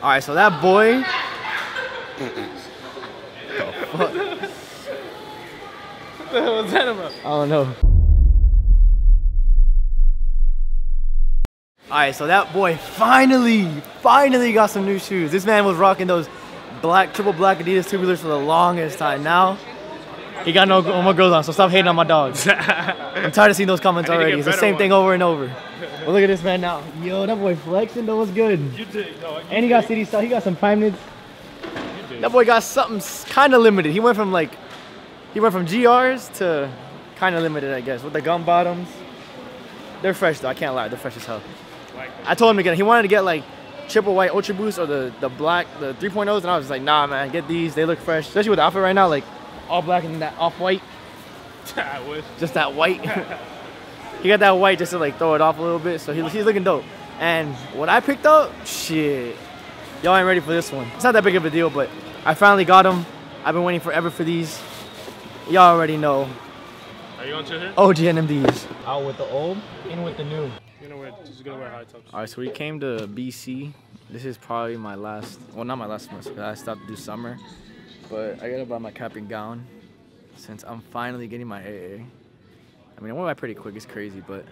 All right, so that boy. The fuck? What the hell was that about? I don't know. All right, so that boy finally got some new shoes. This man was rocking those black, triple black Adidas tubulars for the longest time. Now he got no more girls on, so stop hating on my dogs. I'm tired of seeing those comments already. It's the same thing over and over. Well, look at this man now. Yo, that boy flexing. That was good. You did, no, and he got city style. He got some prime knits. That boy got something kind of limited. He went from like, he went from GRs to kind of limited, I guess, with the gum bottoms. They're fresh though. I can't lie. They're fresh as hell. I told him again. He wanted to get like triple white ultra boost or the black, the 3.0s, and I was like, nah, man, get these. They look fresh, especially with the outfit right now, like all black and that off white. I wish. Just that white. He got that white just to like throw it off a little bit. So he's looking dope. And what I picked up, shit. Y'all ain't ready for this one. It's not that big of a deal, but I finally got them. I've been waiting forever for these. Y'all already know. Are you on Twitter? OG NMDs. Out with the old, in with the new. You're gonna wear, just gonna wear high tops. All right, so we came to BC. This is probably my last, well, not my last semester. I stopped to do summer, but I gotta buy my cap and gown since I'm finally getting my AA. I mean, I went by pretty quick. It's crazy, but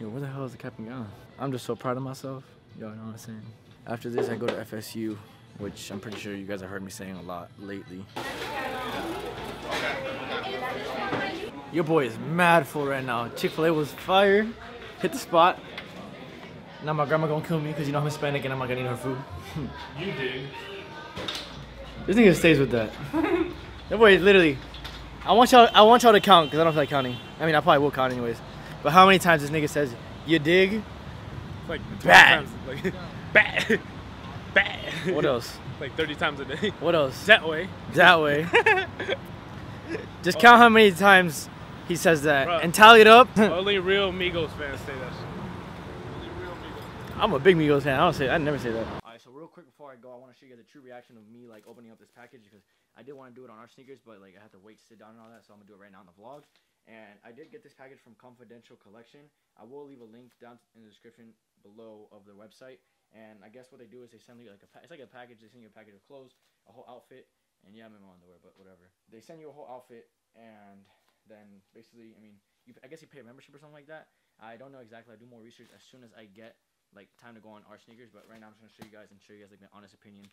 yo, where the hell is the cap and gown? I'm just so proud of myself. Y'all know what I'm saying. After this, I go to FSU, which I'm pretty sure you guys have heard me saying a lot lately. Your boy is mad full right now. Chick fil A was fire, hit the spot. Now my grandma gonna kill me because you know I'm Hispanic and I'm not gonna eat her food. You did. This nigga stays with that. That boy is literally. I want y'all to count because I don't feel like counting. I mean, I probably will count anyways. But how many times this nigga says you dig? It's like 20 times. Like, bad. Bad. What else? Like 30 times a day. What else? That way. That way. Just count how many times he says that. Bruh, and tally it up. Only real Migos fans say that shit. Only real Migos fans. I'm a big Migos fan. I don't say. I never say that. All right, so real quick before I go, I want to show you guys the true reaction of me like opening up this package because I did want to do it on our sneakers, but like I had to wait to sit down and all that, so I'm gonna do it right now in the vlog. And I did get this package from Confidential Collection. I will leave a link down in the description below of their website. And I guess what they do is they send you like a it's like a package. They send you a package of clothes, a whole outfit. And yeah, I'm in my underwear, but whatever. They send you a whole outfit, and then basically, I mean, I guess you pay a membership or something like that. I don't know exactly. I do more research as soon as I get like time to go on our sneakers. But right now, I'm just gonna show you guys and show you guys like my honest opinion.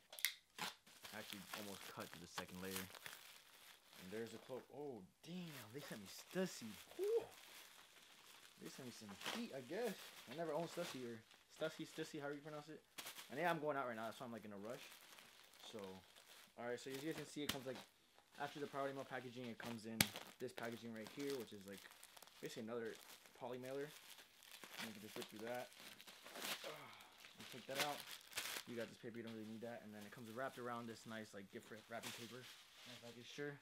I actually almost cut to the second layer. And there's a cloak. Oh damn! They sent me Stüssy. Ooh. They sent me some heat, I guess. I never owned Stüssy or Stüssy. How do you pronounce it? And yeah, I'm going out right now, so I'm like in a rush. So. Alright, so as you guys can see, it comes like, after the PowerMail packaging, it comes in this packaging right here, which is like, basically another poly mailer. And you can just rip through that. You take that out. You got this paper, you don't really need that. And then it comes wrapped around this nice, like, gift wrapping paper. Nice package, sure.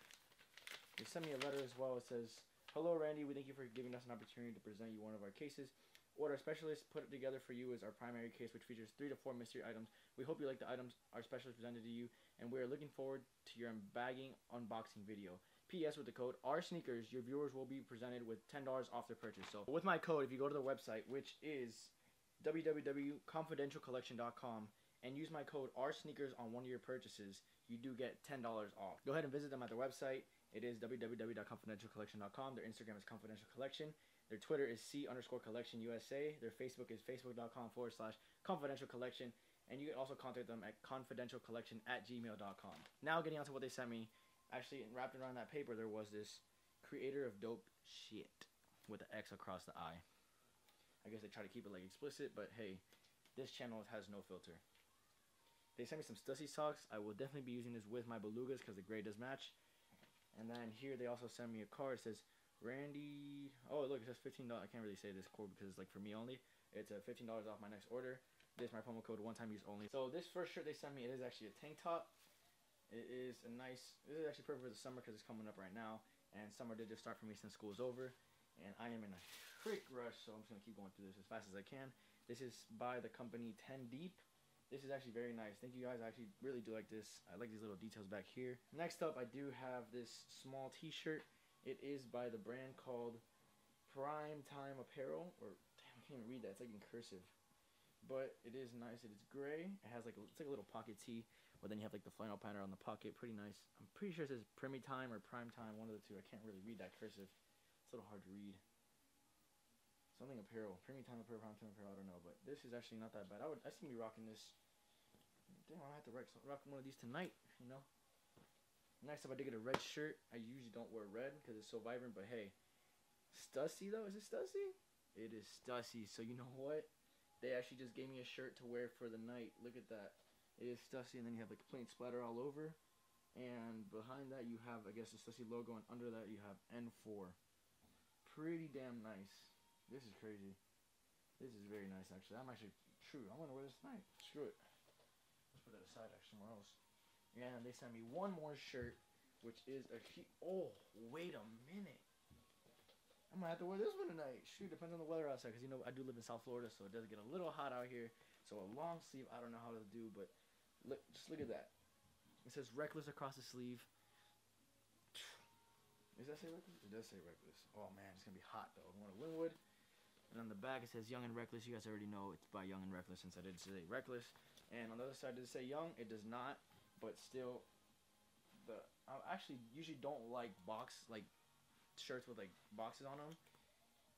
They sent me a letter as well. It says, hello, Randy. We thank you for giving us an opportunity to present you one of our cases. What our specialist put it together for you is our primary case, which features 3 to 4 mystery items. We hope you like the items our specialist presented to you, and we are looking forward to your bagging unboxing video. P.S. With the code RSneakers, your viewers will be presented with $10 off their purchase. So with my code, if you go to the website, which is www.confidentialcollection.com, and use my code RSneakers on one of your purchases, you do get $10 off. Go ahead and visit them at their website. It is www.confidentialcollection.com. Their Instagram is Confidential Collection. Their Twitter is C_Collection USA. Their Facebook is facebook.com/confidential collection. And you can also contact them at confidentialcollection@gmail.com. Now getting on to what they sent me, actually wrapped around that paper, there was this creator of dope shit with an X across the I. I guess they try to keep it like explicit, but hey, this channel has no filter. They sent me some Stüssy socks. I will definitely be using this with my belugas because the gray does match. And then here they also sent me a card. It says, Randy, oh look, it says $15. I can't really say this code because it's like for me only. It's a $15 off my next order. This is my promo code, one time use only. So this first shirt they sent me, it is actually a tank top. It is a nice, this is actually perfect for the summer because it's coming up right now. And summer did just start for me since school is over. And I am in a quick rush, so I'm just gonna keep going through this as fast as I can. This is by the company Ten Deep. This is actually very nice. Thank you guys, I actually really do like this. I like these little details back here. Next up, I do have this small t-shirt. It is by the brand called Primetime Apparel, or damn, I can't even read that. It's like in cursive. but it is nice. It is gray. It has like a, it's like a little pocket tee, but then you have like the flannel pattern on the pocket. Pretty nice. I'm pretty sure it says Primetime or Primetime, one of the two. I can't really read that cursive. It's a little hard to read. Something apparel, Primetime Apparel, Primetime Apparel. I don't know, but this is actually not that bad. I seem to be rocking this. Damn, I have to rock one of these tonight. You know. Next up, I did get a red shirt. I usually don't wear red because it's so vibrant, but hey, Stüssy though. Is it Stüssy? It is Stüssy. So you know what? They actually just gave me a shirt to wear for the night. Look at that. It is Stüssy, and then you have like plain splatter all over, and behind that you have, I guess, the Stüssy logo, and under that you have N4. Pretty damn nice. This is crazy. This is very nice, actually. I'm actually true. I'm gonna wear this tonight. Screw it. Let's put that aside, actually, somewhere else. And they sent me one more shirt, which is a key. Oh, wait a minute. I might have to wear this one tonight. Shoot, depends on the weather outside, because you know I do live in South Florida, so it does get a little hot out here. So a long sleeve, I don't know how to do, but look, just look at that. It says Reckless across the sleeve. Does that say Reckless? It does say Reckless. Oh man, it's gonna be hot though. I'm going to Winwood. And on the back it says Young and Reckless. You guys already know it's by Young and Reckless since I did say Reckless. And on the other side, does it say Young? It does not. But still, I actually usually don't like shirts with like boxes on them.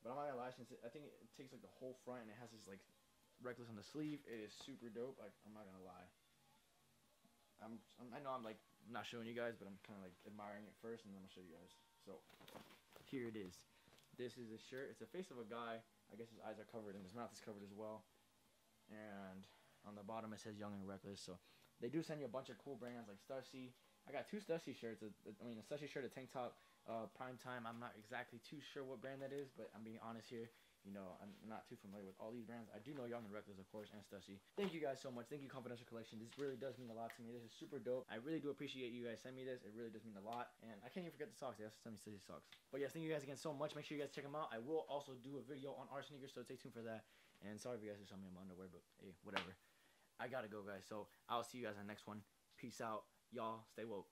But I'm not gonna lie, since I think it takes like the whole front and it has this like Reckless on the sleeve. It is super dope. Like, I'm not gonna lie. I know I'm like not showing you guys, but I'm kind of like admiring it first, and then I'm gonna show you guys. So here it is. This is the shirt. It's the face of a guy. I guess his eyes are covered and his mouth is covered as well. And on the bottom it says Young and Reckless. So they do send you a bunch of cool brands like Stüssy. I got two Stüssy shirts. I mean, a Stüssy shirt, a tank top, Primetime. I'm not exactly too sure what brand that is, but I'm being honest here. You know, I'm not too familiar with all these brands. I do know Young and Reckless, of course, and Stüssy. Thank you guys so much. Thank you, Confidential Collection. This really does mean a lot to me. This is super dope. I really do appreciate you guys sending me this. It really does mean a lot. And I can't even forget the socks. They also sent me Stüssy socks. But yes, thank you guys again so much. Make sure you guys check them out. I will also do a video on our sneakers, so stay tuned for that. And sorry if you guys just saw me in my underwear, but hey, whatever. I gotta go, guys. So I'll see you guys on the next one. Peace out. Y'all stay woke.